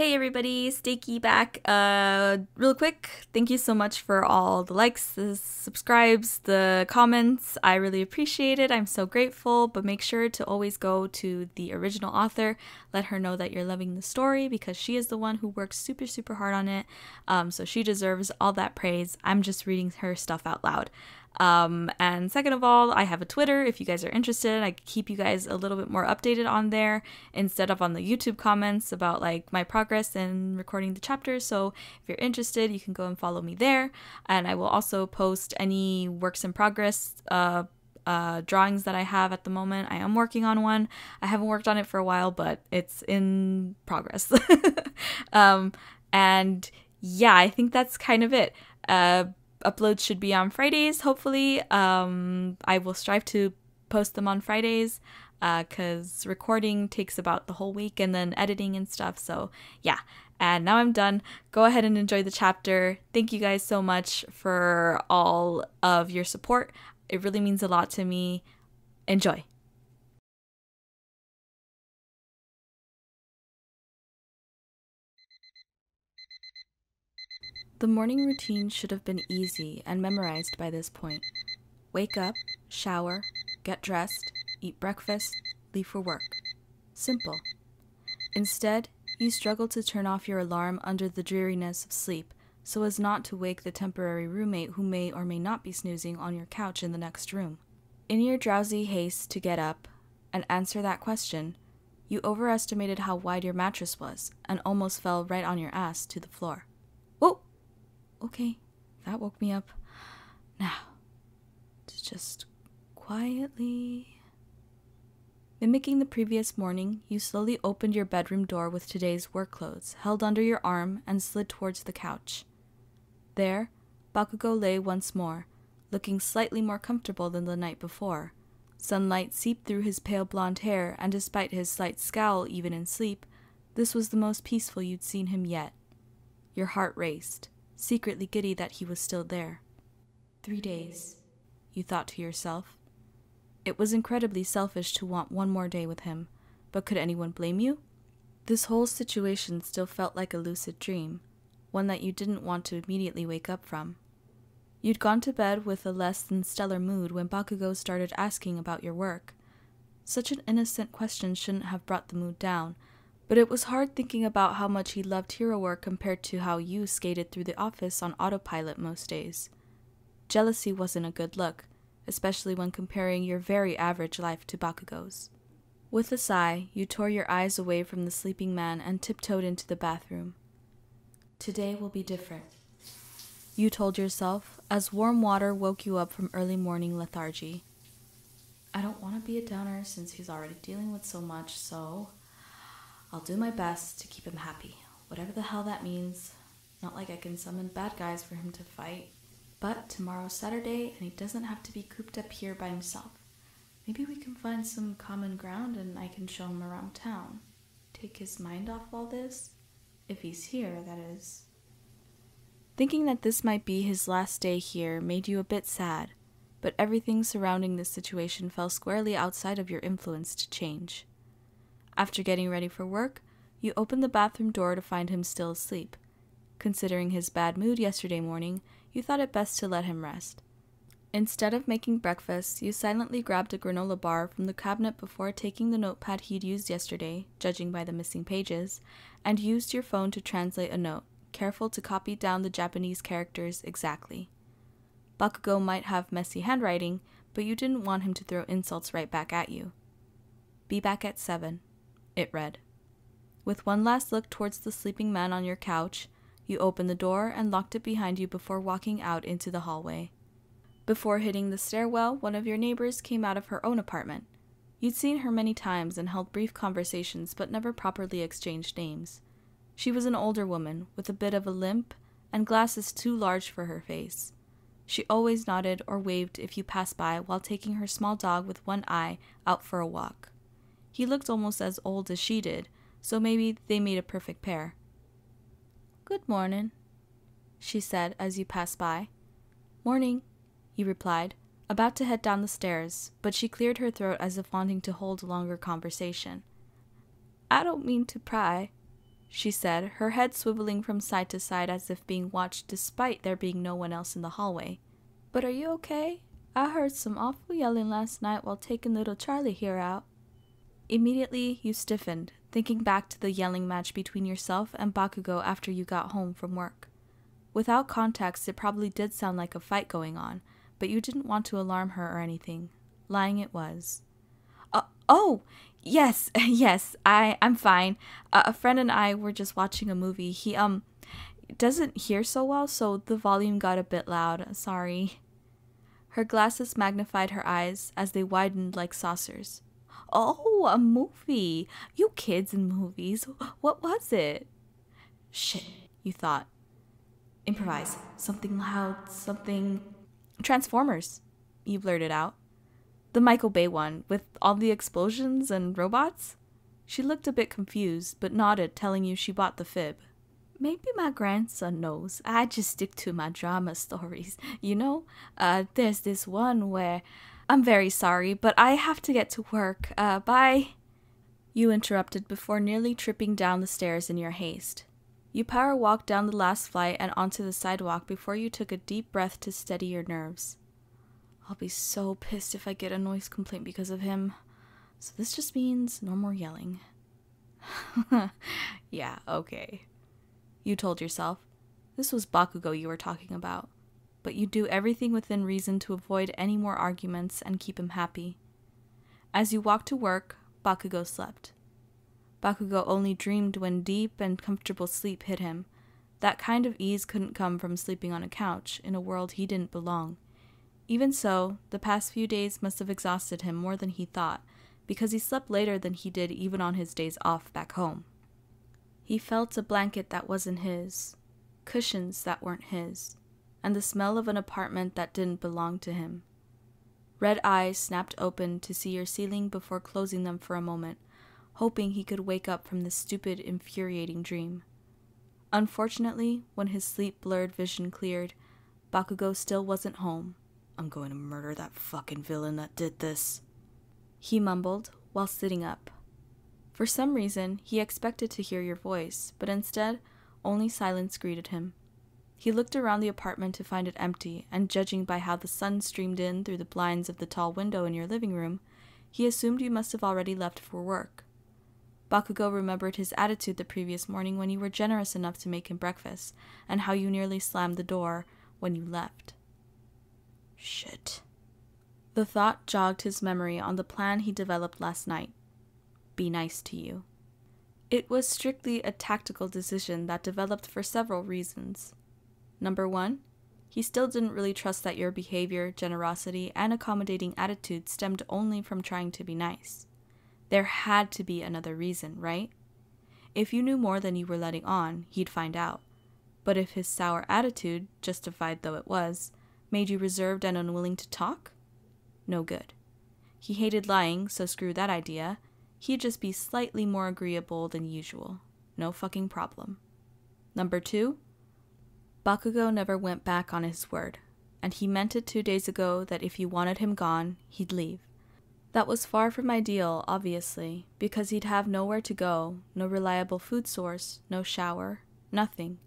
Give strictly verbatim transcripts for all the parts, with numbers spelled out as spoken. Hey everybody, SteakyP back. Uh, real quick, thank you so much for all the likes, the subscribes, the comments. I really appreciate it. I'm so grateful, but make sure to always go to the original author. Let her know that you're loving the story because she is the one who works super, super hard on it. Um, so she deserves all that praise. I'm just reading her stuff out loud. Um, and second of all, I have a Twitter if you guys are interested. I keep you guys a little bit more updated on there instead of on the YouTube comments about like my progress in recording the chapters. So if you're interested, you can go and follow me there. And I will also post any works in progress, uh, uh, drawings that I have at the moment. I am working on one. I haven't worked on it for a while, but it's in progress. um, and yeah, I think that's kind of it. Uh, Uploads should be on Fridays, hopefully. Um, I will strive to post them on Fridays because uh, recording takes about the whole week and then editing and stuff. So yeah, and now I'm done. Go ahead and enjoy the chapter. Thank you guys so much for all of your support. It really means a lot to me. Enjoy. The morning routine should have been easy and memorized by this point. Wake up, shower, get dressed, eat breakfast, leave for work. Simple. Instead, you struggle to turn off your alarm under the dreariness of sleep so as not to wake the temporary roommate who may or may not be snoozing on your couch in the next room. In your drowsy haste to get up and answer that question, you overestimated how wide your mattress was and almost fell right on your ass to the floor. Whoa! Okay, that woke me up. Now, to just quietly... Mimicking the previous morning, you slowly opened your bedroom door with today's work clothes, held under your arm, and slid towards the couch. There, Bakugou lay once more, looking slightly more comfortable than the night before. Sunlight seeped through his pale blonde hair, and despite his slight scowl even in sleep, this was the most peaceful you'd seen him yet. Your heart raced, secretly giddy that he was still there. Three days, you thought to yourself. It was incredibly selfish to want one more day with him, but could anyone blame you? This whole situation still felt like a lucid dream, one that you didn't want to immediately wake up from. You'd gone to bed with a less than stellar mood when Bakugou started asking about your work. Such an innocent question shouldn't have brought the mood down, but it was hard thinking about how much he loved hero work compared to how you skated through the office on autopilot most days. Jealousy wasn't a good look, especially when comparing your very average life to Bakugou's. With a sigh, you tore your eyes away from the sleeping man and tiptoed into the bathroom. Today will be different, you told yourself, as warm water woke you up from early morning lethargy. I don't want to be a downer since he's already dealing with so much, so... I'll do my best to keep him happy, whatever the hell that means. Not like I can summon bad guys for him to fight. But tomorrow's Saturday, and he doesn't have to be cooped up here by himself. Maybe we can find some common ground and I can show him around town. Take his mind off all this? If he's here, that is. Thinking that this might be his last day here made you a bit sad, but everything surrounding this situation fell squarely outside of your influence to change. After getting ready for work, you opened the bathroom door to find him still asleep. Considering his bad mood yesterday morning, you thought it best to let him rest. Instead of making breakfast, you silently grabbed a granola bar from the cabinet before taking the notepad he'd used yesterday, judging by the missing pages, and used your phone to translate a note, careful to copy down the Japanese characters exactly. Bakugou might have messy handwriting, but you didn't want him to throw insults right back at you. Be back at seven. It read. With one last look towards the sleeping man on your couch, you opened the door and locked it behind you before walking out into the hallway. Before hitting the stairwell, one of your neighbors came out of her own apartment. You'd seen her many times and held brief conversations but never properly exchanged names. She was an older woman, with a bit of a limp and glasses too large for her face. She always nodded or waved if you passed by while taking her small dog with one eye out for a walk. He looked almost as old as she did, so maybe they made a perfect pair. Good morning, she said as you passed by. Morning, you replied, about to head down the stairs, but she cleared her throat as if wanting to hold a longer conversation. I don't mean to pry, she said, her head swiveling from side to side as if being watched despite there being no one else in the hallway. But are you okay? I heard some awful yelling last night while taking little Charlie here out. Immediately, you stiffened, thinking back to the yelling match between yourself and Bakugou after you got home from work. Without context, it probably did sound like a fight going on, but you didn't want to alarm her or anything. Lying it was. Uh, oh! Yes, yes, I, I'm fine. Uh, a friend and I were just watching a movie. He, um, doesn't hear so well, so the volume got a bit loud. Sorry. Her glasses magnified her eyes as they widened like saucers. Oh, a movie. You kids and movies. What was it? Shit, you thought. Improvise. Something loud, something... Transformers, you blurted out. The Michael Bay one, with all the explosions and robots? She looked a bit confused, but nodded, telling you she bought the fib. Maybe my grandson knows. I just stick to my drama stories, you know? Uh, there's this one where... I'm very sorry, but I have to get to work. Uh, bye. You interrupted before nearly tripping down the stairs in your haste. You power walked down the last flight and onto the sidewalk before you took a deep breath to steady your nerves. I'll be so pissed if I get a noise complaint because of him. So this just means no more yelling. Yeah, okay. You told yourself. This was Bakugou you were talking about. But you do everything within reason to avoid any more arguments and keep him happy. As you walked to work, Bakugou slept. Bakugou only dreamed when deep and comfortable sleep hit him. That kind of ease couldn't come from sleeping on a couch in a world he didn't belong. Even so, the past few days must have exhausted him more than he thought, because he slept later than he did even on his days off back home. He felt a blanket that wasn't his, cushions that weren't his, and the smell of an apartment that didn't belong to him. Red eyes snapped open to see your ceiling before closing them for a moment, hoping he could wake up from this stupid, infuriating dream. Unfortunately, when his sleep-blurred vision cleared, Bakugou still wasn't home. I'm going to murder that fucking villain that did this, he mumbled while sitting up. For some reason, he expected to hear your voice, but instead, only silence greeted him. He looked around the apartment to find it empty, and judging by how the sun streamed in through the blinds of the tall window in your living room, he assumed you must have already left for work. Bakugou remembered his attitude the previous morning when you were generous enough to make him breakfast, and how you nearly slammed the door when you left. Shit. The thought jogged his memory on the plan he developed last night. Be nice to you. It was strictly a tactical decision that developed for several reasons. Number one, he still didn't really trust that your behavior, generosity, and accommodating attitude stemmed only from trying to be nice. There had to be another reason, right? If you knew more than you were letting on, he'd find out. But if his sour attitude, justified though it was, made you reserved and unwilling to talk? No good. He hated lying, so screw that idea. He'd just be slightly more agreeable than usual. No fucking problem. Number two, Bakugou never went back on his word, and he meant it two days ago that if you wanted him gone, he'd leave. That was far from ideal, obviously, because he'd have nowhere to go, no reliable food source, no shower, nothing.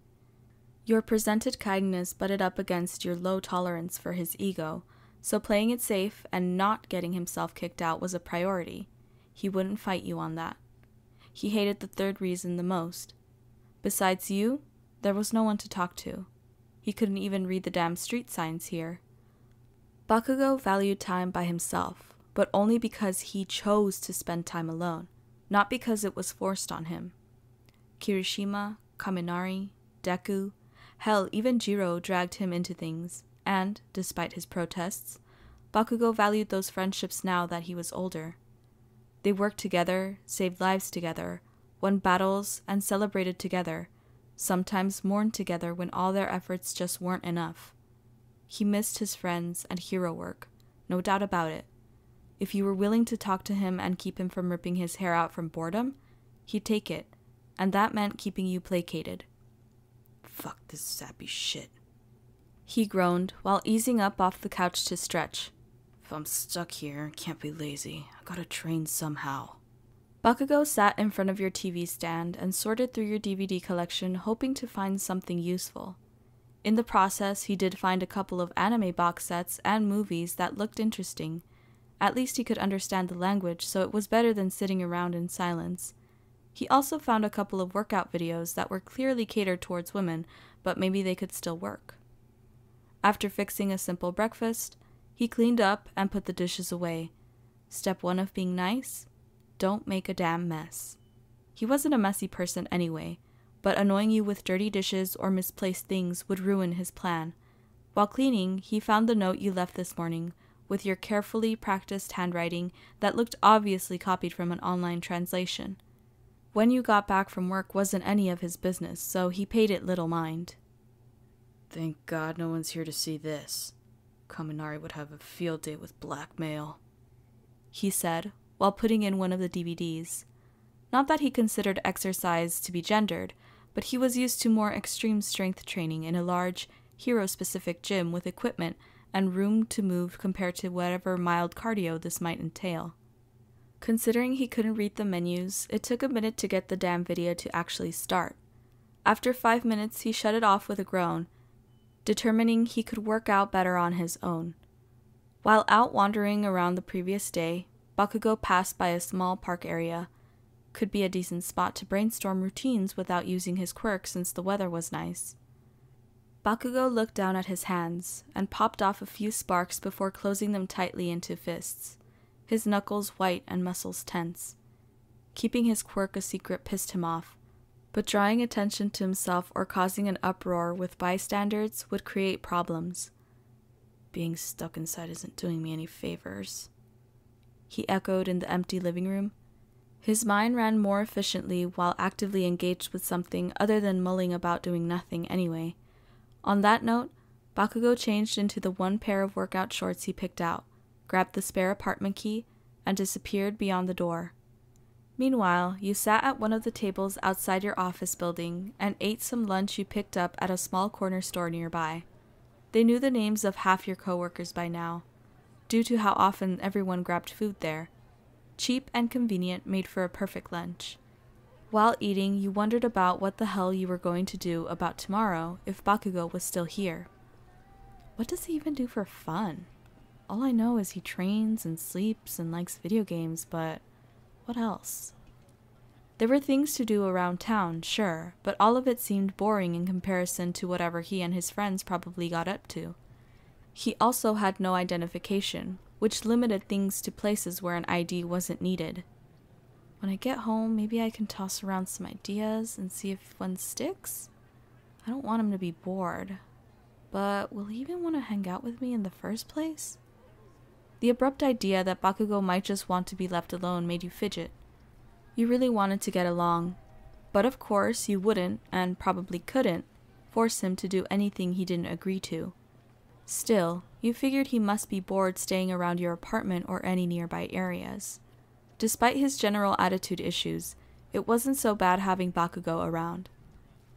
Your presented kindness butted up against your low tolerance for his ego, so playing it safe and not getting himself kicked out was a priority. He wouldn't fight you on that. He hated the third reason the most. Besides you, there was no one to talk to. He couldn't even read the damn street signs here. Bakugou valued time by himself, but only because he chose to spend time alone, not because it was forced on him. Kirishima, Kaminari, Deku, hell, even Jiro dragged him into things, and, despite his protests, Bakugou valued those friendships now that he was older. They worked together, saved lives together, won battles, and celebrated together, sometimes mourned together when all their efforts just weren't enough. He missed his friends and hero work, no doubt about it. If you were willing to talk to him and keep him from ripping his hair out from boredom, he'd take it, and that meant keeping you placated. Fuck this sappy shit, he groaned while easing up off the couch to stretch. If I'm stuck here, can't be lazy. I gotta train somehow. Bakugou sat in front of your T V stand and sorted through your D V D collection, hoping to find something useful. In the process, he did find a couple of anime box sets and movies that looked interesting. At least he could understand the language, so it was better than sitting around in silence. He also found a couple of workout videos that were clearly catered towards women, but maybe they could still work. After fixing a simple breakfast, he cleaned up and put the dishes away. Step one of being nice? Don't make a damn mess. He wasn't a messy person anyway, but annoying you with dirty dishes or misplaced things would ruin his plan. While cleaning, he found the note you left this morning, with your carefully practiced handwriting that looked obviously copied from an online translation. When you got back from work wasn't any of his business, so he paid it little mind. Thank God no one's here to see this. Kaminari would have a field day with blackmail, he said, while putting in one of the D V Ds. Not that he considered exercise to be gendered, but he was used to more extreme strength training in a large, hero-specific gym with equipment and room to move compared to whatever mild cardio this might entail. Considering he couldn't read the menus, it took a minute to get the damn video to actually start. After five minutes, he shut it off with a groan, determining he could work out better on his own. While out wandering around the previous day, Bakugou passed by a small park area. Could be a decent spot to brainstorm routines without using his quirk since the weather was nice. Bakugou looked down at his hands and popped off a few sparks before closing them tightly into fists, his knuckles white and muscles tense. Keeping his quirk a secret pissed him off, but drawing attention to himself or causing an uproar with bystanders would create problems. Being stuck inside isn't doing me any favors, he echoed in the empty living room. His mind ran more efficiently while actively engaged with something other than mulling about doing nothing anyway. On that note, Bakugou changed into the one pair of workout shorts he picked out, grabbed the spare apartment key, and disappeared beyond the door. Meanwhile, you sat at one of the tables outside your office building and ate some lunch you picked up at a small corner store nearby. They knew the names of half your coworkers by now, due to how often everyone grabbed food there. Cheap and convenient, made for a perfect lunch. While eating, you wondered about what the hell you were going to do about tomorrow if Bakugou was still here. What does he even do for fun? All I know is he trains and sleeps and likes video games, but what else? There were things to do around town, sure, but all of it seemed boring in comparison to whatever he and his friends probably got up to. He also had no identification, which limited things to places where an I D wasn't needed. When I get home, maybe I can toss around some ideas and see if one sticks? I don't want him to be bored. But will he even want to hang out with me in the first place? The abrupt idea that Bakugou might just want to be left alone made you fidget. You really wanted to get along. But of course, you wouldn't, and probably couldn't, force him to do anything he didn't agree to. Still, you figured he must be bored staying around your apartment or any nearby areas. Despite his general attitude issues, it wasn't so bad having Bakugou around.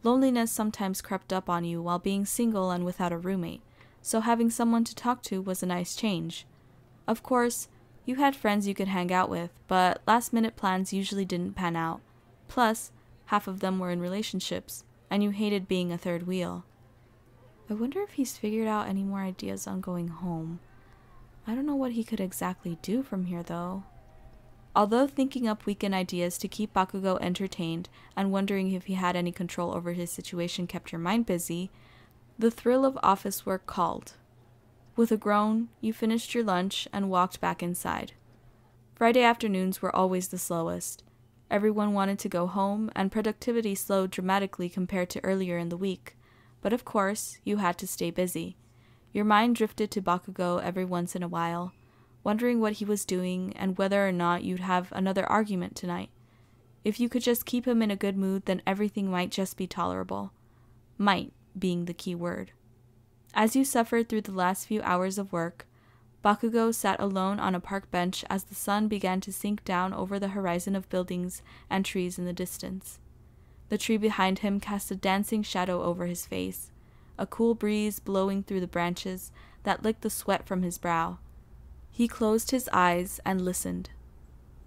Loneliness sometimes crept up on you while being single and without a roommate, so having someone to talk to was a nice change. Of course, you had friends you could hang out with, but last-minute plans usually didn't pan out. Plus, half of them were in relationships, and you hated being a third wheel. I wonder if he's figured out any more ideas on going home. I don't know what he could exactly do from here, though. Although thinking up weekend ideas to keep Bakugou entertained and wondering if he had any control over his situation kept your mind busy, the thrill of office work called. With a groan, you finished your lunch and walked back inside. Friday afternoons were always the slowest. Everyone wanted to go home, and productivity slowed dramatically compared to earlier in the week. But of course, you had to stay busy. Your mind drifted to Bakugou every once in a while, wondering what he was doing and whether or not you'd have another argument tonight. If you could just keep him in a good mood, then everything might just be tolerable. Might being the key word. As you suffered through the last few hours of work, Bakugou sat alone on a park bench as the sun began to sink down over the horizon of buildings and trees in the distance. The tree behind him cast a dancing shadow over his face, a cool breeze blowing through the branches that licked the sweat from his brow. He closed his eyes and listened.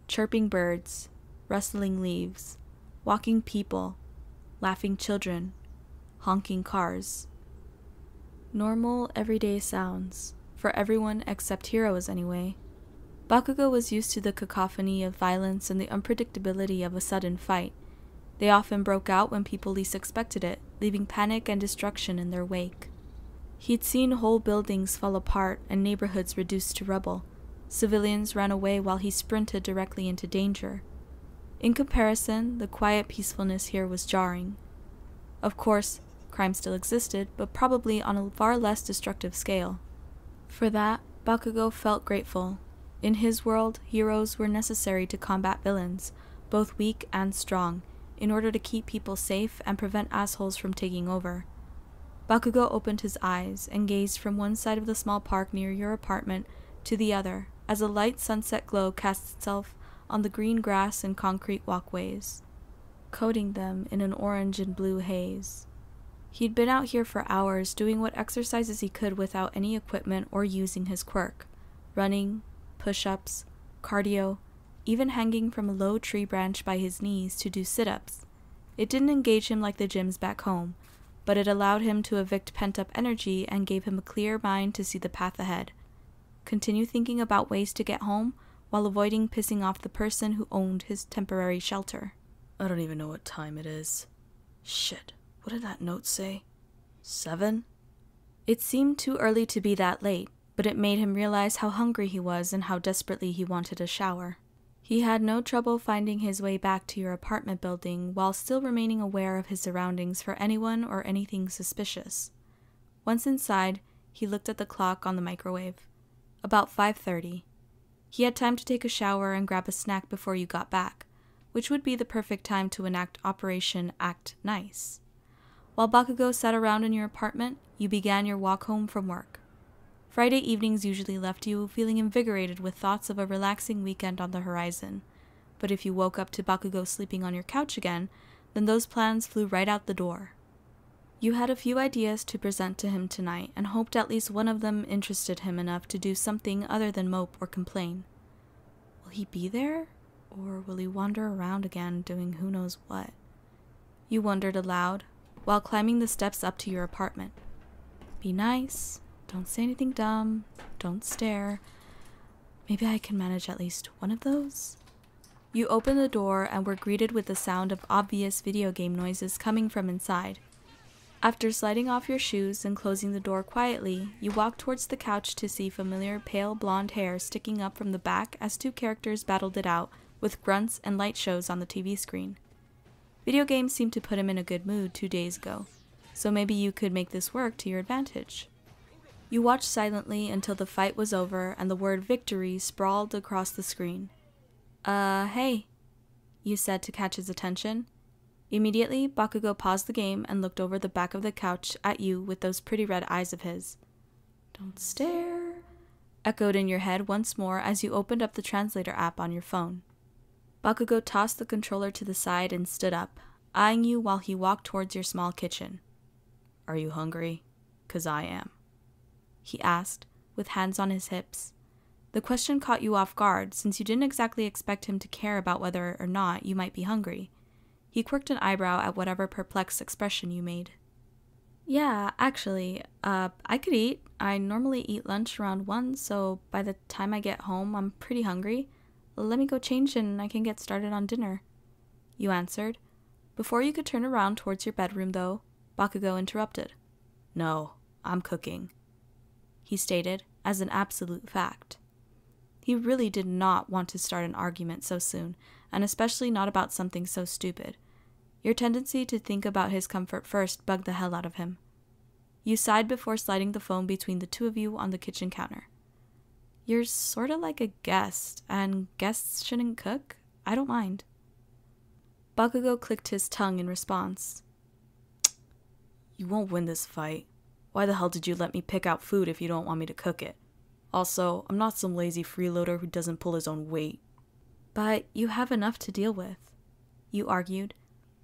Chirping birds, rustling leaves, walking people, laughing children, honking cars. Normal, everyday sounds, for everyone except heroes anyway. Bakugou was used to the cacophony of violence and the unpredictability of a sudden fight. They often broke out when people least expected it, leaving panic and destruction in their wake. He'd seen whole buildings fall apart and neighborhoods reduced to rubble. Civilians ran away while he sprinted directly into danger. In comparison, the quiet peacefulness here was jarring. Of course, crime still existed, but probably on a far less destructive scale. For that, Bakugou felt grateful. In his world, heroes were necessary to combat villains, both weak and strong, in order to keep people safe and prevent assholes from taking over. Bakugou opened his eyes and gazed from one side of the small park near your apartment to the other as a light sunset glow cast itself on the green grass and concrete walkways, coating them in an orange and blue haze. He'd been out here for hours doing what exercises he could without any equipment or using his quirk, running, push-ups, cardio, even hanging from a low tree branch by his knees to do sit-ups. It didn't engage him like the gyms back home, but it allowed him to evict pent-up energy and gave him a clear mind to see the path ahead. Continue thinking about ways to get home while avoiding pissing off the person who owned his temporary shelter. I don't even know what time it is. Shit, what did that note say? Seven? It seemed too early to be that late, but it made him realize how hungry he was and how desperately he wanted a shower. He had no trouble finding his way back to your apartment building while still remaining aware of his surroundings for anyone or anything suspicious. Once inside, he looked at the clock on the microwave. About five thirty. He had time to take a shower and grab a snack before you got back, which would be the perfect time to enact Operation Act Nice. While Bakugou sat around in your apartment, you began your walk home from work. Friday evenings usually left you feeling invigorated with thoughts of a relaxing weekend on the horizon, but if you woke up to Bakugou sleeping on your couch again, then those plans flew right out the door. You had a few ideas to present to him tonight and hoped at least one of them interested him enough to do something other than mope or complain. Will he be there? Or will he wander around again doing who knows what? You wondered aloud while climbing the steps up to your apartment. Be nice. Don't say anything dumb. Don't stare. Maybe I can manage at least one of those? You opened the door and were greeted with the sound of obvious video game noises coming from inside. After sliding off your shoes and closing the door quietly, you walked towards the couch to see familiar pale blonde hair sticking up from the back as two characters battled it out with grunts and light shows on the T V screen. Video games seemed to put him in a good mood two days ago, so maybe you could make this work to your advantage. You watched silently until the fight was over and the word victory sprawled across the screen. Uh, hey, you said to catch his attention. Immediately, Bakugou paused the game and looked over the back of the couch at you with those pretty red eyes of his. Don't stare, echoed in your head once more as you opened up the translator app on your phone. Bakugou tossed the controller to the side and stood up, eyeing you while he walked towards your small kitchen. Are you hungry? 'Cause I am, he asked, with hands on his hips. The question caught you off guard, since you didn't exactly expect him to care about whether or not you might be hungry. He quirked an eyebrow at whatever perplexed expression you made. Yeah, actually, uh, I could eat. I normally eat lunch around one, so by the time I get home, I'm pretty hungry. Let me go change and I can get started on dinner, you answered. Before you could turn around towards your bedroom, though, Bakugou interrupted. No, I'm cooking, he stated, as an absolute fact. He really did not want to start an argument so soon, and especially not about something so stupid. Your tendency to think about his comfort first bugged the hell out of him. You sighed before sliding the phone between the two of you on the kitchen counter. You're sorta like a guest, and guests shouldn't cook? I don't mind. Bakugou clicked his tongue in response. You won't win this fight. Why the hell did you let me pick out food if you don't want me to cook it? Also, I'm not some lazy freeloader who doesn't pull his own weight. But you have enough to deal with, you argued,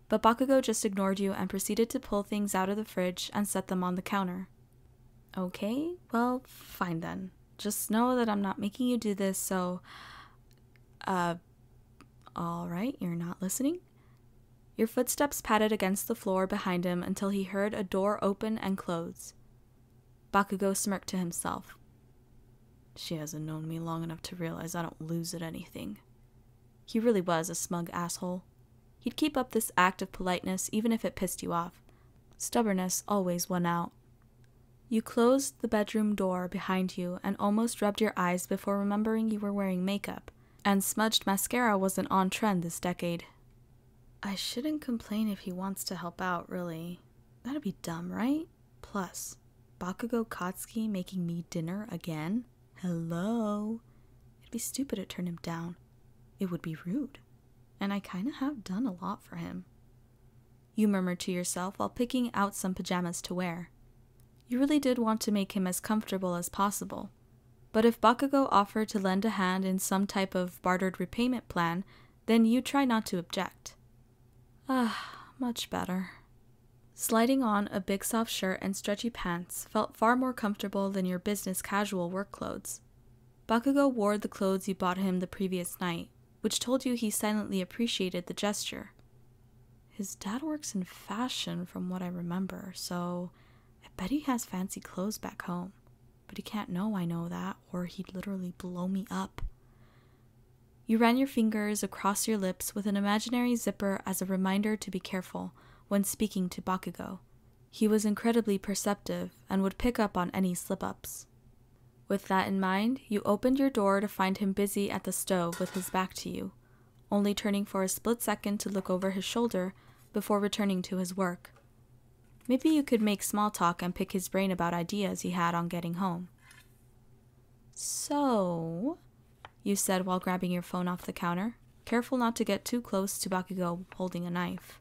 but Bakugou just ignored you and proceeded to pull things out of the fridge and set them on the counter. Okay, well, fine then. Just know that I'm not making you do this, so... Uh, All right, you're not listening. Your footsteps padded against the floor behind him until he heard a door open and close. Bakugou smirked to himself. She hasn't known me long enough to realize I don't lose at anything. He really was a smug asshole. He'd keep up this act of politeness even if it pissed you off. Stubbornness always won out. You closed the bedroom door behind you and almost rubbed your eyes before remembering you were wearing makeup, and smudged mascara wasn't on trend this decade. I shouldn't complain if he wants to help out, really. That'd be dumb, right? Plus, Bakugou Kotsky making me dinner again? Hello? It'd be stupid to turn him down. It would be rude. And I kinda have done a lot for him. You murmured to yourself while picking out some pajamas to wear. You really did want to make him as comfortable as possible. But if Bakugou offered to lend a hand in some type of bartered repayment plan, then you try not to object. Ah, much better. Sliding on a big soft shirt and stretchy pants felt far more comfortable than your business casual work clothes. Bakugou wore the clothes you bought him the previous night, which told you he silently appreciated the gesture. His dad works in fashion from what I remember, so I bet he has fancy clothes back home. But he can't know I know that, or he'd literally blow me up. You ran your fingers across your lips with an imaginary zipper as a reminder to be careful when speaking to Bakugou. He was incredibly perceptive and would pick up on any slip-ups. With that in mind, you opened your door to find him busy at the stove with his back to you, only turning for a split second to look over his shoulder before returning to his work. Maybe you could make small talk and pick his brain about ideas he had on getting home. So, you said while grabbing your phone off the counter, careful not to get too close to Bakugou holding a knife.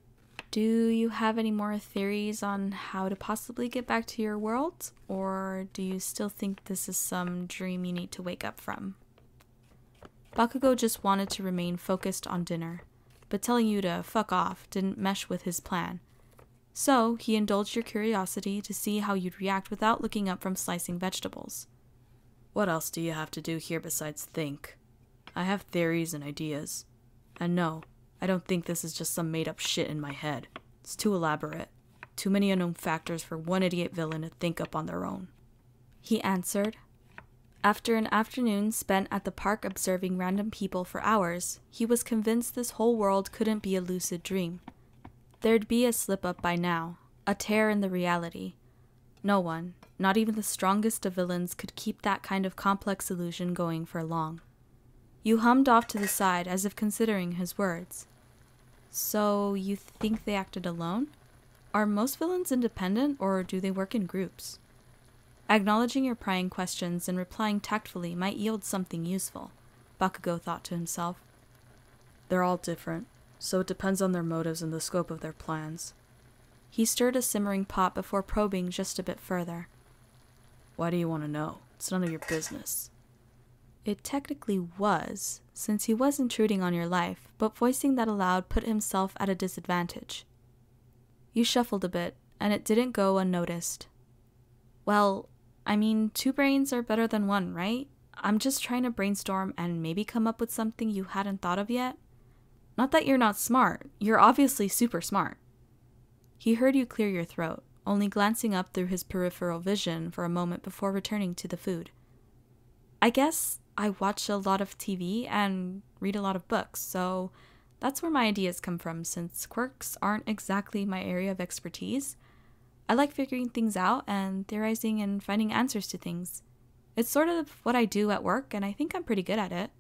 Do you have any more theories on how to possibly get back to your world? Or do you still think this is some dream you need to wake up from? Bakugou just wanted to remain focused on dinner, but telling you to fuck off didn't mesh with his plan. So he indulged your curiosity to see how you'd react without looking up from slicing vegetables. What else do you have to do here besides think? I have theories and ideas. And no, I don't think this is just some made-up shit in my head. It's too elaborate. Too many unknown factors for one idiot villain to think up on their own. He answered. After an afternoon spent at the park observing random people for hours, he was convinced this whole world couldn't be a lucid dream. There'd be a slip-up by now, a tear in the reality. No one, not even the strongest of villains, could keep that kind of complex illusion going for long. You hummed off to the side as if considering his words. So you think they acted alone? Are most villains independent, or do they work in groups? Acknowledging your prying questions and replying tactfully might yield something useful, Bakugou thought to himself. They're all different, so it depends on their motives and the scope of their plans. He stirred a simmering pot before probing just a bit further. Why do you want to know? It's none of your business. It technically was, since he was intruding on your life, but voicing that aloud put himself at a disadvantage. You shuffled a bit, and it didn't go unnoticed. Well, I mean, two brains are better than one, right? I'm just trying to brainstorm and maybe come up with something you hadn't thought of yet. Not that you're not smart. You're obviously super smart. He heard you clear your throat, only glancing up through his peripheral vision for a moment before returning to the food. I guess I watch a lot of T V and read a lot of books, so that's where my ideas come from, since quirks aren't exactly my area of expertise. I like figuring things out and theorizing and finding answers to things. It's sort of what I do at work, and I think I'm pretty good at it.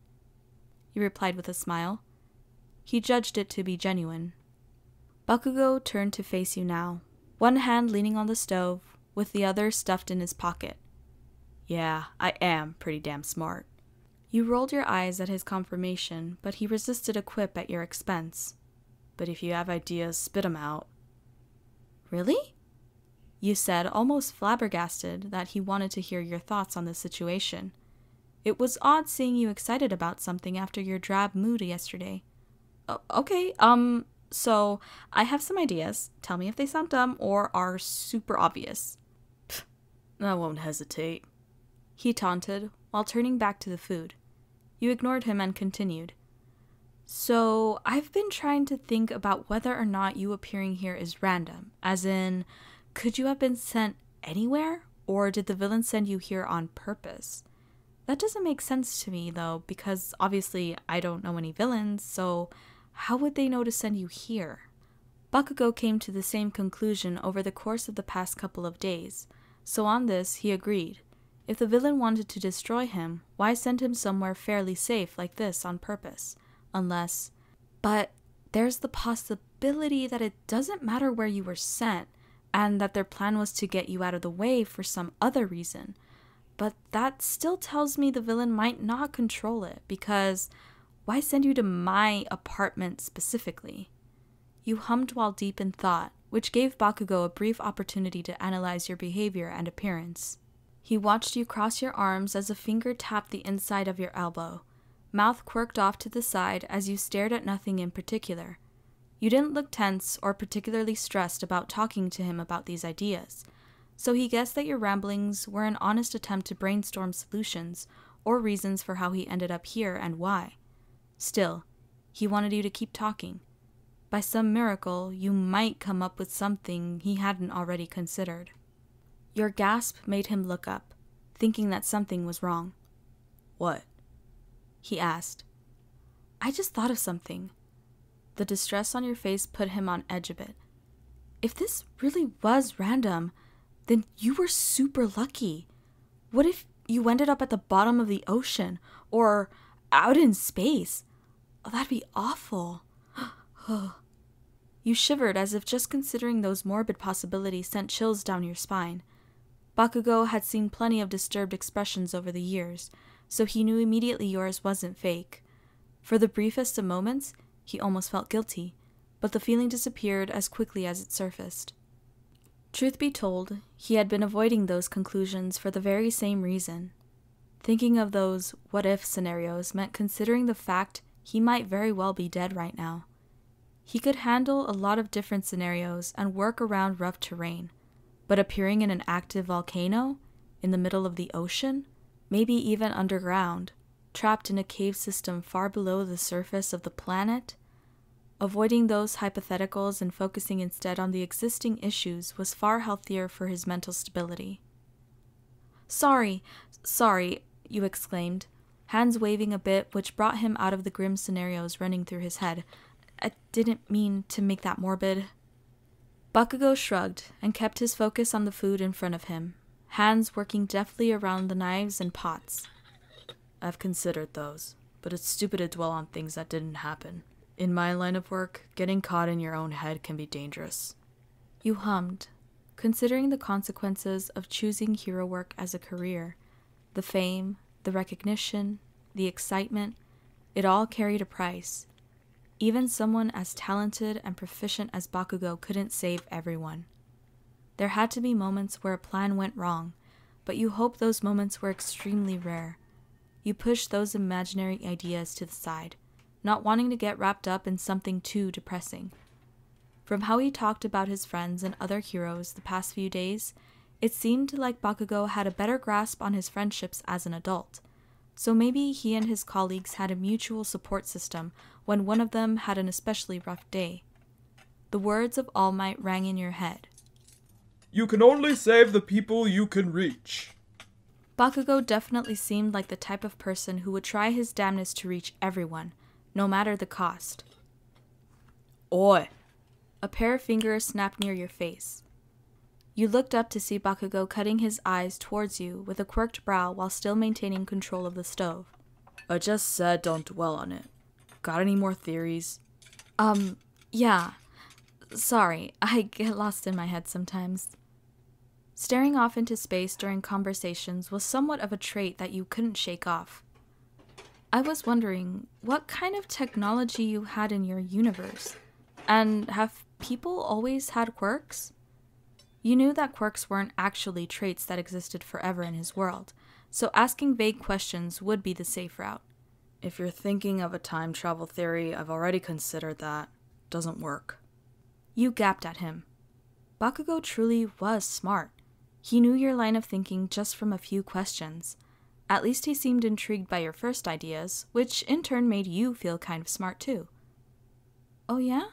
You replied with a smile. He judged it to be genuine. Bakugou turned to face you now, one hand leaning on the stove, with the other stuffed in his pocket. Yeah, I am pretty damn smart. You rolled your eyes at his confirmation, but he resisted a quip at your expense. But if you have ideas, spit 'em out. Really? You said, almost flabbergasted that he wanted to hear your thoughts on the situation. It was odd seeing you excited about something after your drab mood yesterday. O- okay, um... So, I have some ideas. Tell me if they sound dumb or are super obvious. Pfft, I won't hesitate. He taunted, while turning back to the food. You ignored him and continued. So I've been trying to think about whether or not you appearing here is random, as in, could you have been sent anywhere, or did the villain send you here on purpose? That doesn't make sense to me though, because obviously I don't know any villains, so how would they know to send you here? Bakugou came to the same conclusion over the course of the past couple of days, so on this he agreed. If the villain wanted to destroy him, why send him somewhere fairly safe like this on purpose? Unless, but there's the possibility that it doesn't matter where you were sent, and that their plan was to get you out of the way for some other reason. But that still tells me the villain might not control it, because why send you to my apartment specifically? You hummed while deep in thought, which gave Bakugou a brief opportunity to analyze your behavior and appearance. He watched you cross your arms as a finger tapped the inside of your elbow. Mouth quirked off to the side as you stared at nothing in particular. You didn't look tense or particularly stressed about talking to him about these ideas, so he guessed that your ramblings were an honest attempt to brainstorm solutions or reasons for how he ended up here and why. Still, he wanted you to keep talking. By some miracle, you might come up with something he hadn't already considered. Your gasp made him look up, thinking that something was wrong. What? He asked. I just thought of something. The distress on your face put him on edge a bit. If this really was random, then you were super lucky. What if you ended up at the bottom of the ocean or out in space? Oh, that'd be awful. You shivered as if just considering those morbid possibilities sent chills down your spine. Bakugou had seen plenty of disturbed expressions over the years, so he knew immediately yours wasn't fake. For the briefest of moments, he almost felt guilty, but the feeling disappeared as quickly as it surfaced. Truth be told, he had been avoiding those conclusions for the very same reason. Thinking of those what-if scenarios meant considering the fact he might very well be dead right now. He could handle a lot of different scenarios and work around rough terrain, but appearing in an active volcano, in the middle of the ocean, maybe even underground, trapped in a cave system far below the surface of the planet? Avoiding those hypotheticals and focusing instead on the existing issues was far healthier for his mental stability. Sorry, sorry, you exclaimed, hands waving a bit, which brought him out of the grim scenarios running through his head. I didn't mean to make that morbid. Bakugou shrugged and kept his focus on the food in front of him, hands working deftly around the knives and pots. I've considered those, but it's stupid to dwell on things that didn't happen. In my line of work, getting caught in your own head can be dangerous. You hummed, considering the consequences of choosing hero work as a career. The fame, the recognition, the excitement, it all carried a price. Even someone as talented and proficient as Bakugou couldn't save everyone. There had to be moments where a plan went wrong, but you hoped those moments were extremely rare. You pushed those imaginary ideas to the side, not wanting to get wrapped up in something too depressing. From how he talked about his friends and other heroes the past few days, it seemed like Bakugou had a better grasp on his friendships as an adult. So maybe he and his colleagues had a mutual support system when one of them had an especially rough day. The words of All Might rang in your head. You can only save the people you can reach. Bakugou definitely seemed like the type of person who would try his damnedest to reach everyone, no matter the cost. Oi! A pair of fingers snapped near your face. You looked up to see Bakugou cutting his eyes towards you with a quirked brow while still maintaining control of the stove. I just said don't dwell on it. Got any more theories? Um, yeah. Sorry, I get lost in my head sometimes. Staring off into space during conversations was somewhat of a trait that you couldn't shake off. I was wondering what kind of technology you had in your universe, and have people always had quirks? You knew that quirks weren't actually traits that existed forever in his world, so asking vague questions would be the safe route. If you're thinking of a time travel theory, I've already considered that. Doesn't work. You gasped at him. Bakugou truly was smart. He knew your line of thinking just from a few questions. At least he seemed intrigued by your first ideas, which in turn made you feel kind of smart too. Oh yeah?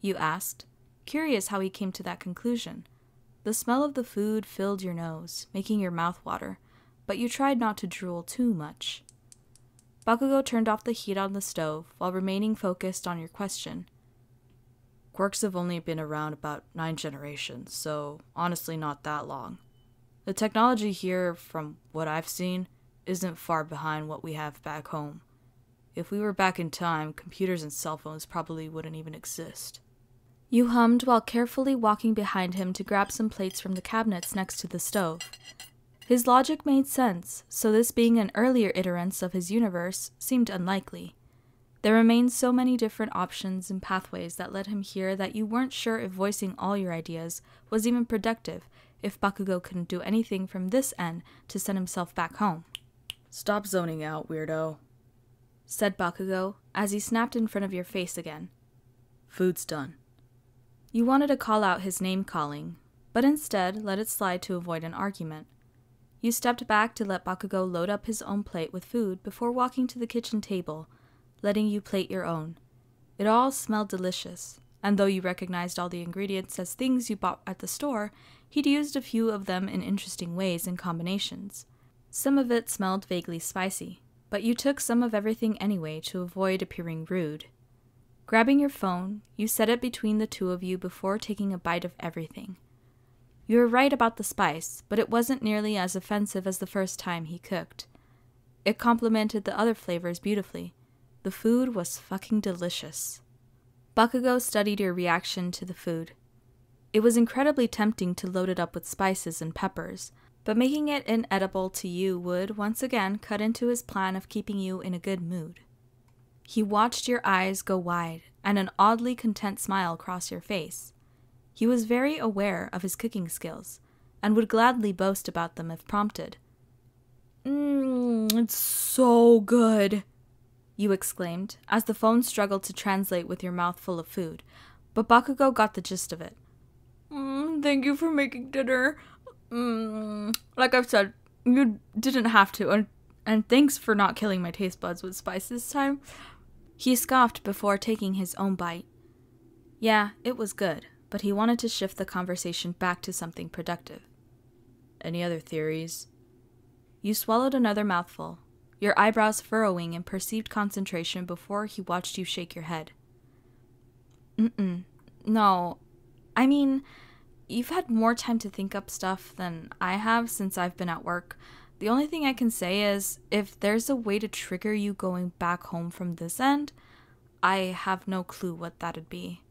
You asked, curious how he came to that conclusion. The smell of the food filled your nose, making your mouth water, but you tried not to drool too much. Bakugou turned off the heat on the stove while remaining focused on your question. Quirks have only been around about nine generations, so honestly not that long. The technology here, from what I've seen, isn't far behind what we have back home. If we were back in time, computers and cell phones probably wouldn't even exist. You hummed while carefully walking behind him to grab some plates from the cabinets next to the stove. His logic made sense, so this being an earlier iterance of his universe seemed unlikely. There remained so many different options and pathways that led him here that you weren't sure if voicing all your ideas was even productive if Bakugou couldn't do anything from this end to send himself back home. Stop zoning out, weirdo, said Bakugou as he snapped in front of your face again. Food's done. You wanted to call out his name-calling, but instead let it slide to avoid an argument. You stepped back to let Bakugou load up his own plate with food before walking to the kitchen table, letting you plate your own. It all smelled delicious, and though you recognized all the ingredients as things you bought at the store, he'd used a few of them in interesting ways and combinations. Some of it smelled vaguely spicy, but you took some of everything anyway to avoid appearing rude. Grabbing your phone, you set it between the two of you before taking a bite of everything. You were right about the spice, but it wasn't nearly as offensive as the first time he cooked. It complemented the other flavors beautifully. The food was fucking delicious. Bakugou studied your reaction to the food. It was incredibly tempting to load it up with spices and peppers, but making it inedible to you would, once again, cut into his plan of keeping you in a good mood. He watched your eyes go wide and an oddly content smile cross your face. He was very aware of his cooking skills, and would gladly boast about them if prompted. Mmm, it's so good, you exclaimed, as the phone struggled to translate with your mouth full of food, but Bakugou got the gist of it. Mmm, thank you for making dinner. Mmm, like I've said, you didn't have to, and, and thanks for not killing my taste buds with spice this time. He scoffed before taking his own bite. Yeah, it was good, but he wanted to shift the conversation back to something productive. Any other theories? You swallowed another mouthful, your eyebrows furrowing in perceived concentration before he watched you shake your head. Mm-mm. No. I mean, you've had more time to think up stuff than I have since I've been at work. The only thing I can say is, if there's a way to trigger you going back home from this end, I have no clue what that'd be.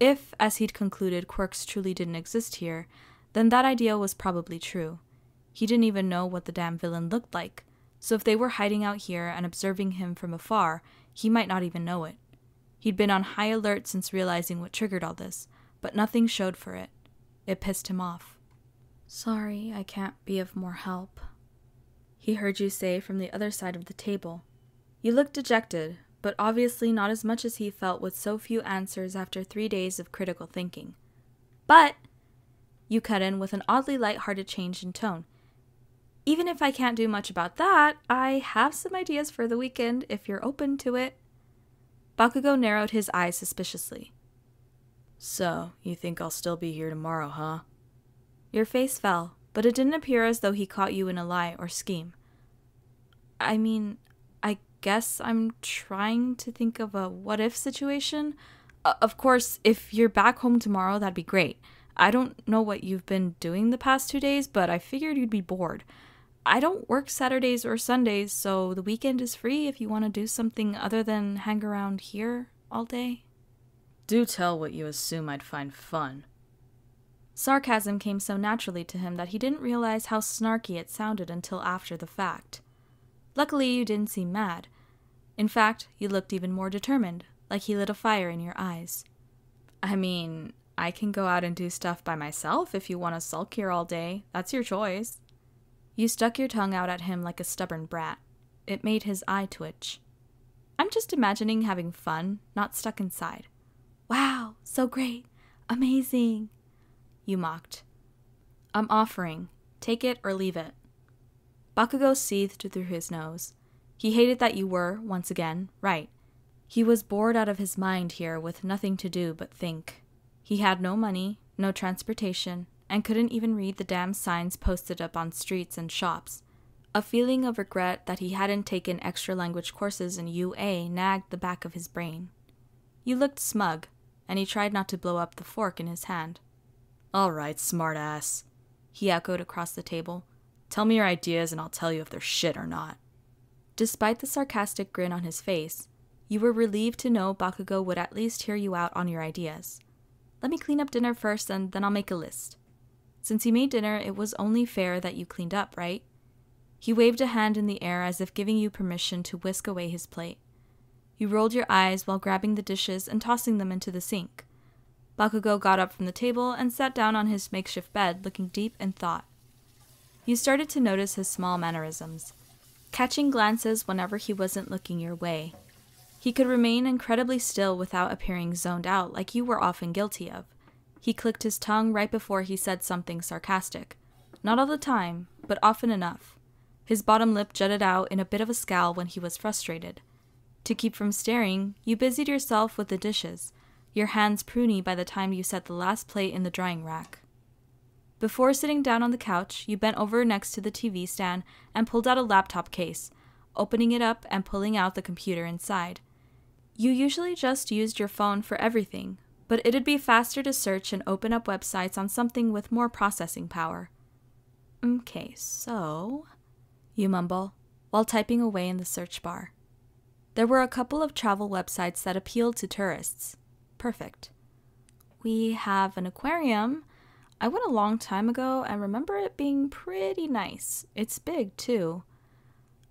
If, as he'd concluded, quirks truly didn't exist here, then that idea was probably true. He didn't even know what the damn villain looked like, so if they were hiding out here and observing him from afar, he might not even know it. He'd been on high alert since realizing what triggered all this, but nothing showed for it. It pissed him off. Sorry, I can't be of more help, he heard you say from the other side of the table. You looked dejected, but obviously not as much as he felt with so few answers after three days of critical thinking. But, you cut in with an oddly light-hearted change in tone. Even if I can't do much about that, I have some ideas for the weekend if you're open to it. Bakugou narrowed his eyes suspiciously. So, you think I'll still be here tomorrow, huh? Your face fell, but it didn't appear as though he caught you in a lie or scheme. I mean, guess I'm trying to think of a what-if situation. Uh, of course, if you're back home tomorrow, that'd be great. I don't know what you've been doing the past two days, but I figured you'd be bored. I don't work Saturdays or Sundays, so the weekend is free if you want to do something other than hang around here all day. Do tell what you assume I'd find fun. Sarcasm came so naturally to him that he didn't realize how snarky it sounded until after the fact. Luckily, you didn't seem mad. In fact, you looked even more determined, like he lit a fire in your eyes. I mean, I can go out and do stuff by myself if you want to sulk here all day. That's your choice. You stuck your tongue out at him like a stubborn brat. It made his eye twitch. I'm just imagining having fun, not stuck inside. Wow, so great. Amazing. You mocked. I'm offering. Take it or leave it. Bakugou seethed through his nose. He hated that you were, once again, right. He was bored out of his mind here with nothing to do but think. He had no money, no transportation, and couldn't even read the damn signs posted up on streets and shops. A feeling of regret that he hadn't taken extra language courses in U A nagged the back of his brain. You looked smug, and he tried not to blow up the fork in his hand. All right, smartass, he echoed across the table. Tell me your ideas and I'll tell you if they're shit or not. Despite the sarcastic grin on his face, you were relieved to know Bakugou would at least hear you out on your ideas. Let me clean up dinner first and then I'll make a list. Since he made dinner, it was only fair that you cleaned up, right? He waved a hand in the air as if giving you permission to whisk away his plate. You rolled your eyes while grabbing the dishes and tossing them into the sink. Bakugou got up from the table and sat down on his makeshift bed, looking deep in thought. You started to notice his small mannerisms, catching glances whenever he wasn't looking your way. He could remain incredibly still without appearing zoned out like you were often guilty of. He clicked his tongue right before he said something sarcastic. Not all the time, but often enough. His bottom lip jutted out in a bit of a scowl when he was frustrated. To keep from staring, you busied yourself with the dishes, your hands pruny by the time you set the last plate in the drying rack. Before sitting down on the couch, you bent over next to the T V stand and pulled out a laptop case, opening it up and pulling out the computer inside. You usually just used your phone for everything, but it'd be faster to search and open up websites on something with more processing power. Okay, so... you mumble, while typing away in the search bar. There were a couple of travel websites that appealed to tourists. Perfect. We have an aquarium. I went a long time ago and remember it being pretty nice. It's big, too.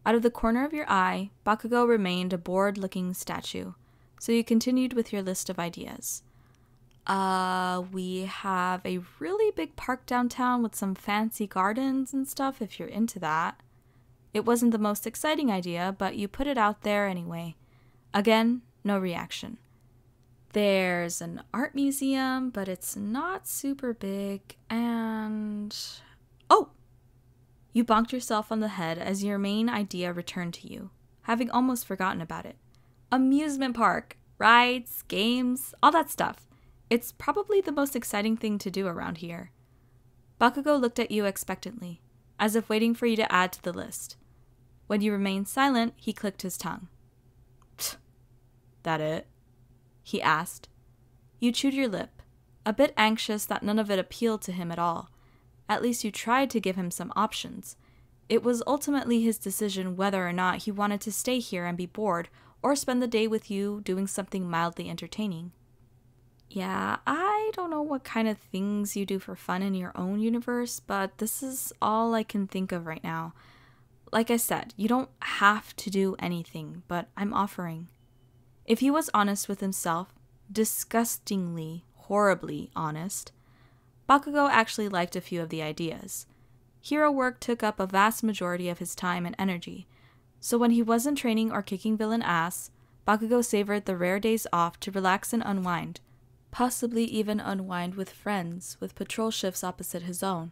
Out of the corner of your eye, Bakugou remained a bored-looking statue, so you continued with your list of ideas. Uh, we have a really big park downtown with some fancy gardens and stuff if you're into that. It wasn't the most exciting idea, but you put it out there anyway. Again, no reaction. There's an art museum, but it's not super big, and... oh! You bonked yourself on the head as your main idea returned to you, having almost forgotten about it. Amusement park, rides, games, all that stuff. It's probably the most exciting thing to do around here. Bakugou looked at you expectantly, as if waiting for you to add to the list. When you remained silent, he clicked his tongue. That it? He asked. You chewed your lip, a bit anxious that none of it appealed to him at all. At least you tried to give him some options. It was ultimately his decision whether or not he wanted to stay here and be bored, or spend the day with you doing something mildly entertaining. Yeah, I don't know what kind of things you do for fun in your own universe, but this is all I can think of right now. Like I said, you don't have to do anything, but I'm offering. If he was honest with himself, disgustingly, horribly honest, Bakugou actually liked a few of the ideas. Hero work took up a vast majority of his time and energy, so when he wasn't training or kicking villain ass, Bakugou savored the rare days off to relax and unwind, possibly even unwind with friends, with patrol shifts opposite his own.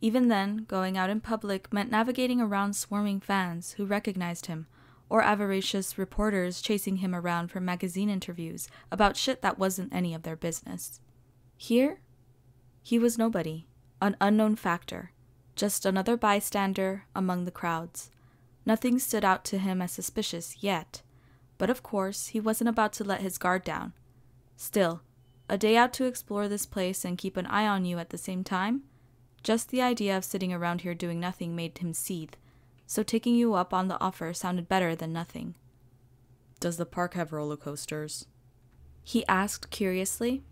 Even then, going out in public meant navigating around swarming fans who recognized him, or avaricious reporters chasing him around for magazine interviews about shit that wasn't any of their business. Here, he was nobody, an unknown factor, just another bystander among the crowds. Nothing stood out to him as suspicious yet, but of course he wasn't about to let his guard down. Still, a day out to explore this place and keep an eye on you at the same time? Just the idea of sitting around here doing nothing made him seethe, so taking you up on the offer sounded better than nothing. Does the park have roller coasters? He asked curiously.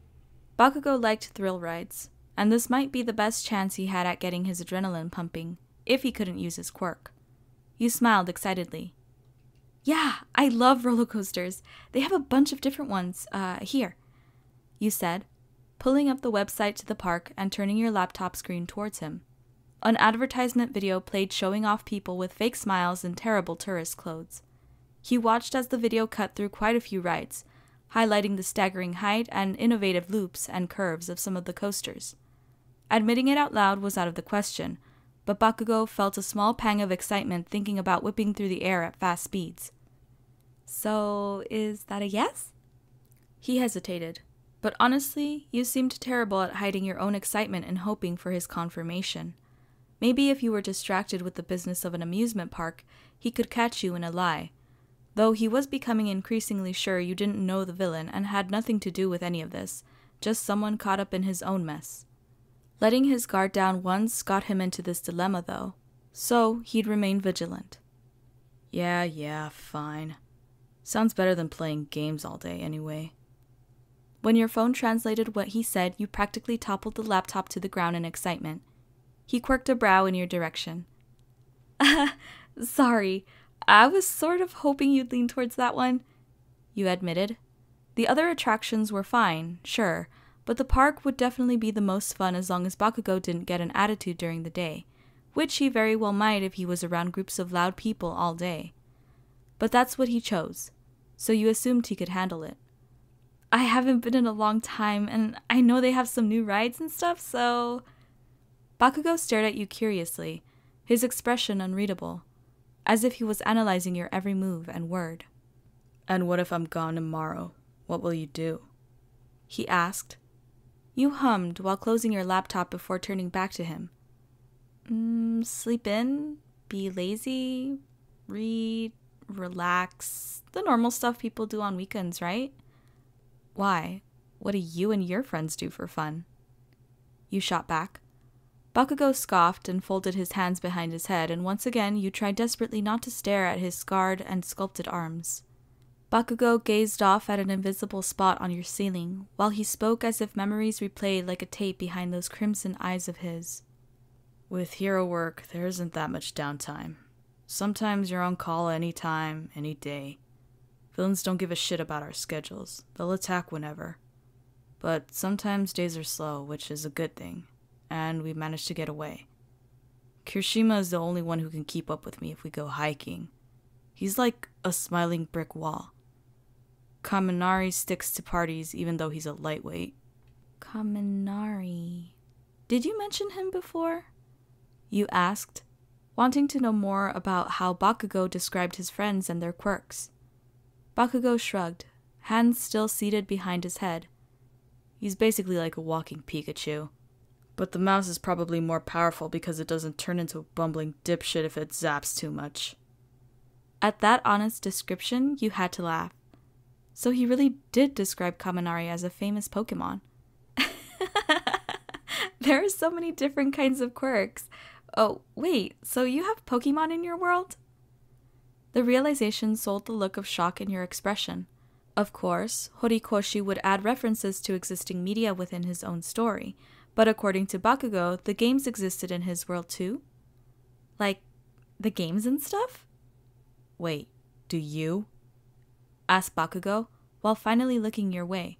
Bakugou liked thrill rides, and this might be the best chance he had at getting his adrenaline pumping, if he couldn't use his quirk. You smiled excitedly. Yeah, I love roller coasters. They have a bunch of different ones, uh, here. You said, pulling up the website to the park and turning your laptop screen towards him. An advertisement video played showing off people with fake smiles and terrible tourist clothes. He watched as the video cut through quite a few rides, highlighting the staggering height and innovative loops and curves of some of the coasters. Admitting it out loud was out of the question, but Bakugou felt a small pang of excitement thinking about whipping through the air at fast speeds. So, is that a yes? He hesitated, but honestly, you seemed terrible at hiding your own excitement and hoping for his confirmation. Maybe if you were distracted with the business of an amusement park, he could catch you in a lie, though he was becoming increasingly sure you didn't know the villain and had nothing to do with any of this, just someone caught up in his own mess. Letting his guard down once got him into this dilemma, though, so he'd remain vigilant. Yeah, yeah, fine. Sounds better than playing games all day, anyway. When your phone translated what he said, you practically toppled the laptop to the ground in excitement. He quirked a brow in your direction. Sorry, I was sort of hoping you'd lean towards that one, you admitted. The other attractions were fine, sure, but the park would definitely be the most fun as long as Bakugou didn't get an attitude during the day, which he very well might if he was around groups of loud people all day. But that's what he chose, so you assumed he could handle it. I haven't been in a long time, and I know they have some new rides and stuff, so... Bakugou stared at you curiously, his expression unreadable, as if he was analyzing your every move and word. And what if I'm gone tomorrow? What will you do? He asked. You hummed while closing your laptop before turning back to him. Mm, sleep in, be lazy, read, relax, the normal stuff people do on weekends, right? Why? What do you and your friends do for fun? You shot back. Bakugou scoffed and folded his hands behind his head, and once again you tried desperately not to stare at his scarred and sculpted arms. Bakugou gazed off at an invisible spot on your ceiling, while he spoke as if memories replayed like a tape behind those crimson eyes of his. With hero work, there isn't that much downtime. Sometimes you're on call any time, any day. Villains don't give a shit about our schedules. They'll attack whenever. But sometimes days are slow, which is a good thing. And we managed to get away. Kirishima is the only one who can keep up with me if we go hiking. He's like a smiling brick wall. Kaminari sticks to parties even though he's a lightweight. Kaminari... Did you mention him before? You asked, wanting to know more about how Bakugou described his friends and their quirks. Bakugou shrugged, hands still seated behind his head. He's basically like a walking Pikachu. But the mouse is probably more powerful because it doesn't turn into a bumbling dipshit if it zaps too much. At that honest description, you had to laugh. So he really did describe Kaminari as a famous Pokémon. There are so many different kinds of quirks. Oh, wait, so you have Pokémon in your world? The realization sold the look of shock in your expression. Of course, Horikoshi would add references to existing media within his own story, but according to Bakugou, the games existed in his world too? Like, the games and stuff? Wait, do you? Asked Bakugou, while finally looking your way.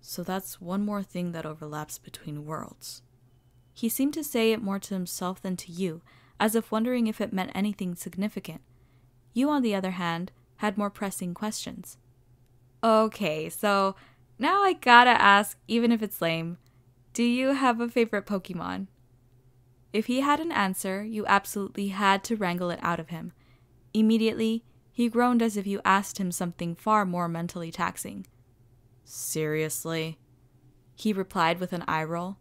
So that's one more thing that overlaps between worlds. He seemed to say it more to himself than to you, as if wondering if it meant anything significant. You, on the other hand, had more pressing questions. Okay, so now I gotta ask, even if it's lame. Do you have a favorite Pokemon? If he had an answer, you absolutely had to wrangle it out of him. Immediately, he groaned as if you asked him something far more mentally taxing. Seriously? He replied with an eye roll.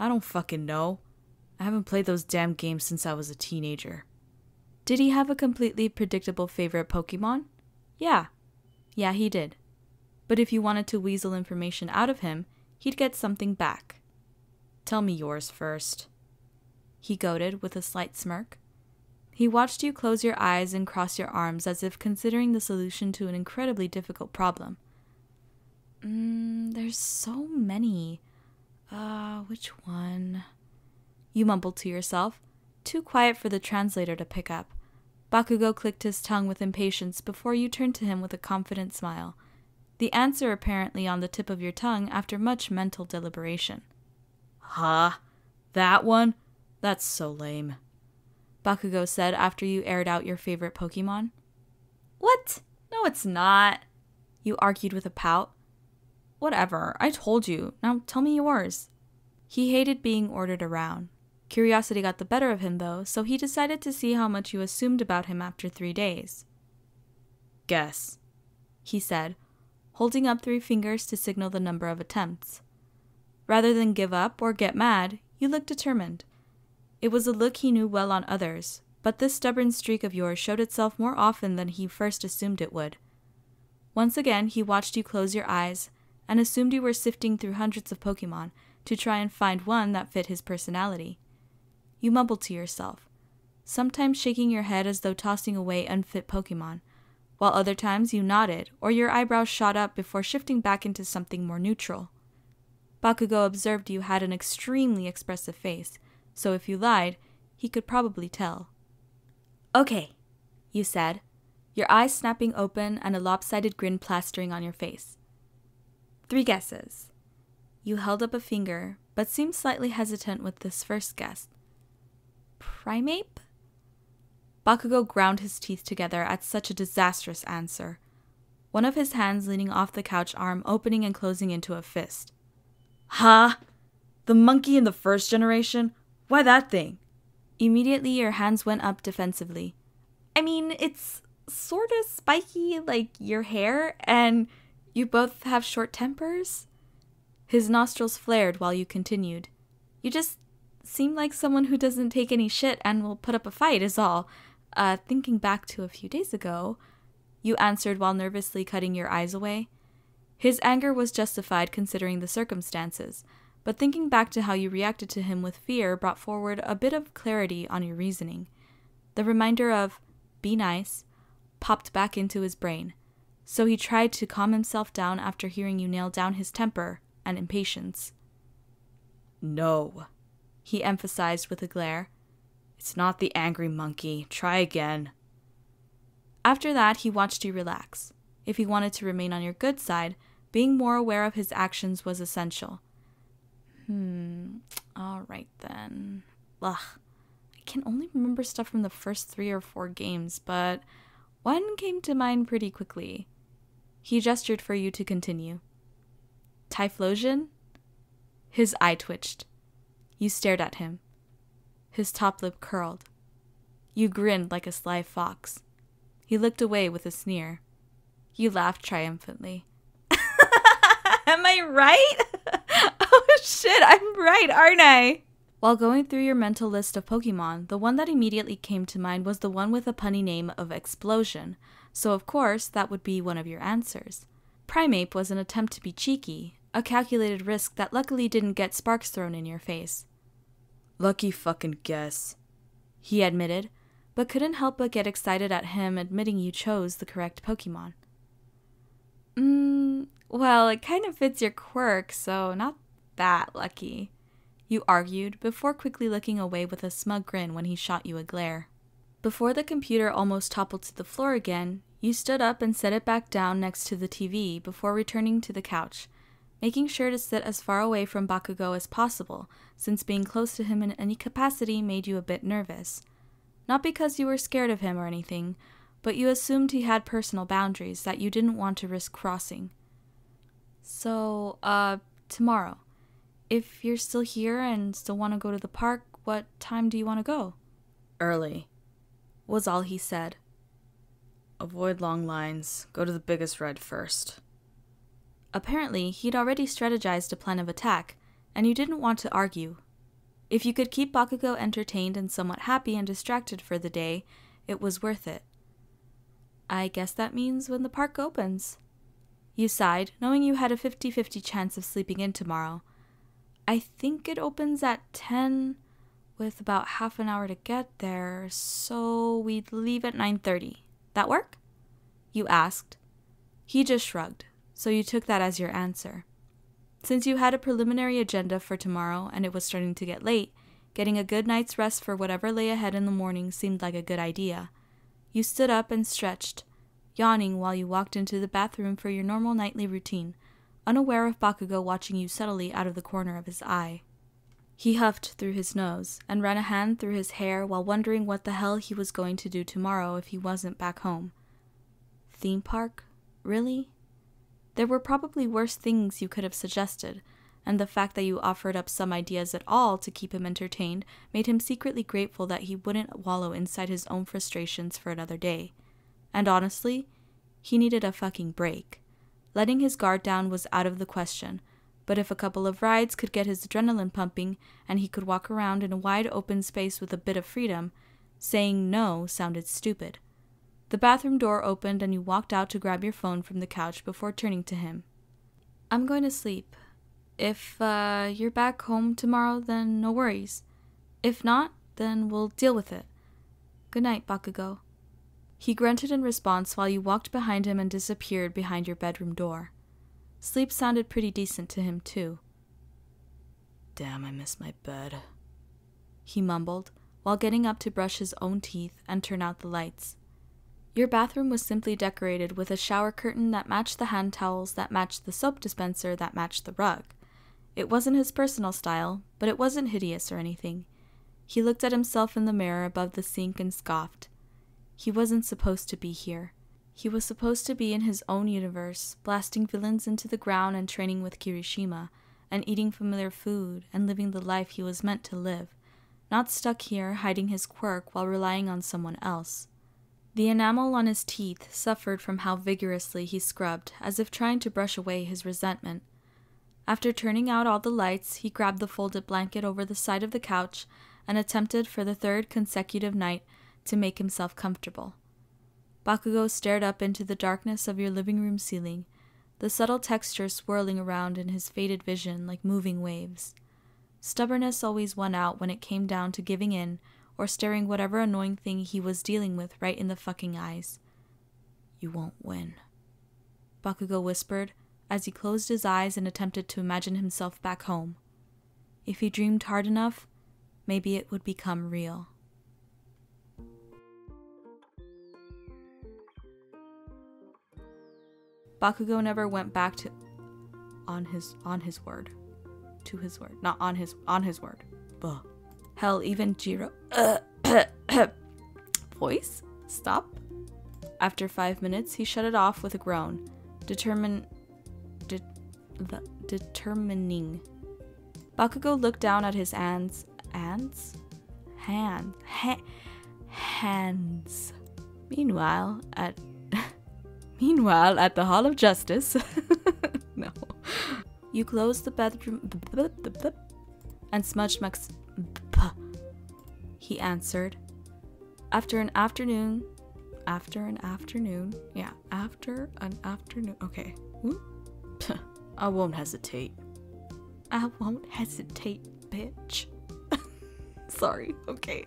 I don't fucking know. I haven't played those damn games since I was a teenager. Did he have a completely predictable favorite Pokemon? Yeah. Yeah, he did. But if you wanted to weasel information out of him, he'd get something back. Tell me yours first. He goaded with a slight smirk. He watched you close your eyes and cross your arms as if considering the solution to an incredibly difficult problem. Mm, there's so many. Uh, which one? You mumbled to yourself, too quiet for the translator to pick up. Bakugou clicked his tongue with impatience before you turned to him with a confident smile. The answer apparently on the tip of your tongue after much mental deliberation. Huh? That one? That's so lame. Bakugou said after you aired out your favorite Pokemon. What? No, it's not. You argued with a pout. Whatever, I told you. Now tell me yours. He hated being ordered around. Curiosity got the better of him, though, so he decided to see how much you assumed about him after three days. Guess, he said, holding up three fingers to signal the number of attempts. Rather than give up or get mad, you looked determined. It was a look he knew well on others, but this stubborn streak of yours showed itself more often than he first assumed it would. Once again, he watched you close your eyes and assumed you were sifting through hundreds of Pokémon to try and find one that fit his personality. You mumbled to yourself, sometimes shaking your head as though tossing away unfit Pokémon, while other times you nodded or your eyebrows shot up before shifting back into something more neutral. Bakugou observed you had an extremely expressive face, so if you lied, he could probably tell. Okay, you said, your eyes snapping open and a lopsided grin plastering on your face. Three guesses. You held up a finger, but seemed slightly hesitant with this first guess. Primeape? Bakugou ground his teeth together at such a disastrous answer, one of his hands leaning off the couch arm opening and closing into a fist. Huh? The monkey in the first generation? Why that thing? Immediately your hands went up defensively. I mean, it's sort of spiky like your hair, and you both have short tempers? His nostrils flared while you continued. You just seem like someone who doesn't take any shit and will put up a fight is all. Uh, thinking back to a few days ago, you answered while nervously cutting your eyes away. His anger was justified considering the circumstances, but thinking back to how you reacted to him with fear brought forward a bit of clarity on your reasoning. The reminder of, be nice, popped back into his brain, so he tried to calm himself down after hearing you nail down his temper and impatience. No, he emphasized with a glare. It's not the angry monkey. Try again. After that, he watched you relax. If he wanted to remain on your good side, being more aware of his actions was essential. Hmm, all right then. Ugh, I can only remember stuff from the first three or four games, but one came to mind pretty quickly. He gestured for you to continue. Typhlosion? His eye twitched. You stared at him. His top lip curled. You grinned like a sly fox. He looked away with a sneer. You laughed triumphantly. Am I right? Oh shit, I'm right, aren't I? While going through your mental list of Pokemon, the one that immediately came to mind was the one with the punny name of Explosion, so of course that would be one of your answers. Primeape was an attempt to be cheeky, a calculated risk that luckily didn't get sparks thrown in your face. Lucky fucking guess, he admitted, but couldn't help but get excited at him admitting you chose the correct Pokemon. Mmm, well, it kind of fits your quirk, so not that lucky, you argued before quickly looking away with a smug grin when he shot you a glare. Before the computer almost toppled to the floor again, you stood up and set it back down next to the T V before returning to the couch, making sure to sit as far away from Bakugou as possible, since being close to him in any capacity made you a bit nervous. Not because you were scared of him or anything, but you assumed he had personal boundaries that you didn't want to risk crossing. So, uh, tomorrow. If you're still here and still want to go to the park, what time do you want to go? Early, was all he said. Avoid long lines. Go to the biggest ride first. Apparently, he'd already strategized a plan of attack, and you didn't want to argue. If you could keep Bakugou entertained and somewhat happy and distracted for the day, it was worth it. I guess that means when the park opens. You sighed, knowing you had a fifty fifty chance of sleeping in tomorrow. I think it opens at ten, with about half an hour to get there, so we'd leave at nine thirty. That work? You asked. He just shrugged, so you took that as your answer. Since you had a preliminary agenda for tomorrow and it was starting to get late, getting a good night's rest for whatever lay ahead in the morning seemed like a good idea. You stood up and stretched, yawning while you walked into the bathroom for your normal nightly routine, unaware of Bakugou watching you subtly out of the corner of his eye. He huffed through his nose and ran a hand through his hair while wondering what the hell he was going to do tomorrow if he wasn't back home. Theme park? Really? There were probably worse things you could have suggested, and the fact that you offered up some ideas at all to keep him entertained made him secretly grateful that he wouldn't wallow inside his own frustrations for another day. And honestly, he needed a fucking break. Letting his guard down was out of the question, but if a couple of rides could get his adrenaline pumping and he could walk around in a wide open space with a bit of freedom, saying no sounded stupid. The bathroom door opened and you walked out to grab your phone from the couch before turning to him. "I'm going to sleep. If uh, you're back home tomorrow, then no worries. If not, then we'll deal with it. Good night, Bakugou." He grunted in response while you walked behind him and disappeared behind your bedroom door. Sleep sounded pretty decent to him, too. "Damn, I miss my bed," he mumbled, while getting up to brush his own teeth and turn out the lights. Your bathroom was simply decorated with a shower curtain that matched the hand towels, that matched the soap dispenser, that matched the rug. It wasn't his personal style, but it wasn't hideous or anything. He looked at himself in the mirror above the sink and scoffed. He wasn't supposed to be here. He was supposed to be in his own universe, blasting villains into the ground and training with Kirishima, and eating familiar food and living the life he was meant to live, not stuck here hiding his quirk while relying on someone else. The enamel on his teeth suffered from how vigorously he scrubbed, as if trying to brush away his resentment. After turning out all the lights, he grabbed the folded blanket over the side of the couch and attempted for the third consecutive night to make himself comfortable. Bakugou stared up into the darkness of your living room ceiling, the subtle texture swirling around in his faded vision like moving waves. Stubbornness always won out when it came down to giving in or staring whatever annoying thing he was dealing with right in the fucking eyes. "You won't win," Bakugou whispered as he closed his eyes and attempted to imagine himself back home. If he dreamed hard enough, maybe it would become real. Bakugou never went back to on his on his word. To his word. Not on his on his word. Buh. Hell, even Jiro uh, voice? Stop. After five minutes, he shut it off with a groan, determin de the determining. Bakugou looked down at his hands, hands, hand, ha hands. Meanwhile, at meanwhile at the Hall of Justice, no, you closed the bedroom and smudged Max. He answered. After an afternoon, after an afternoon, yeah, after an afternoon, okay. I won't hesitate. I won't hesitate, bitch. Sorry, okay.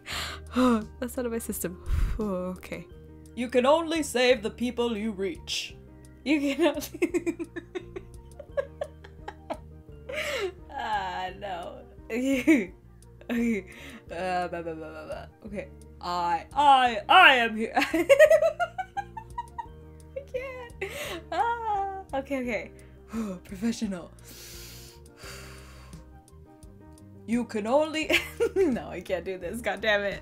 That's out of my system. Okay. You can only save the people you reach. You cannot. Ah, no. Okay. Uh, blah, blah, blah, blah, blah. Okay. I, I, I am here. I can't. Ah. Okay, okay. Professional. You can only. No, I can't do this. God damn it.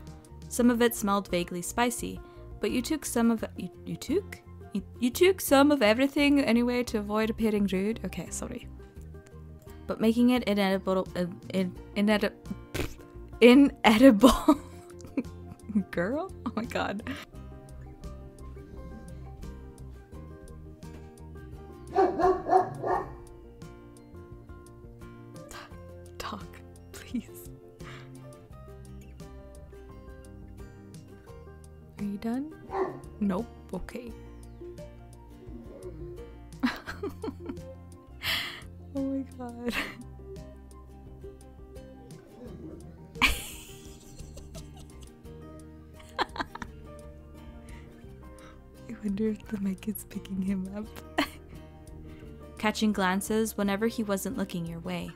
Some of it smelled vaguely spicy, but you took some of. You, you took? You, you took some of everything anyway to avoid appearing rude. Okay, sorry. But making it inedible. Uh, in, inedible. Inedible. Girl? Oh my god. Talk, please. Are you done? Nope. Okay. Oh my god. I wonder if the mic is picking him up. Catching glances whenever he wasn't looking your way.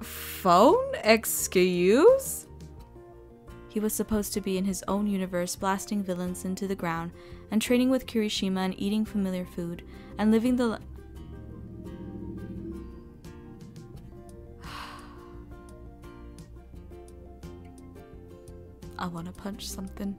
Phone? Excuse? He was supposed to be in his own universe, blasting villains into the ground and training with Kirishima and eating familiar food and living the I want to punch something.